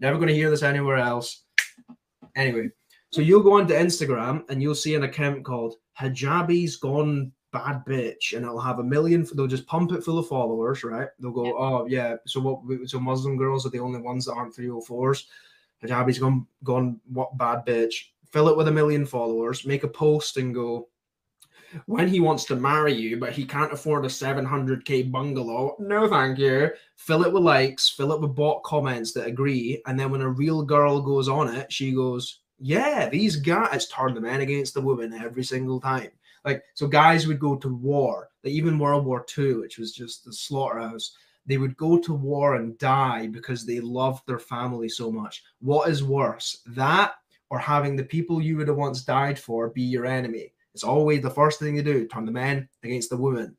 Never going to hear this anywhere else. Anyway, so you'll go onto Instagram and you'll see an account called Hijabi's Gone Bad Bitch, and it'll have a million. They'll just pump it full of followers, right? They'll go, oh yeah, so what? So Muslim girls are the only ones that aren't 304s. Hijabi's gone what bad bitch. Fill it with a million followers. Make a post and go, when he wants to marry you, but he can't afford a 700K bungalow, no thank you. Fill it with likes, fill it with bot comments that agree. And then when a real girl goes on it, she goes, yeah, these guys turn the men against the women every single time. Like, so guys would go to war, like even World War II, which was just the slaughterhouse. They would go to war and die because they loved their family so much. What is worse, that or having the people you would have once died for be your enemy? It's always the first thing you do, turn the men against the women.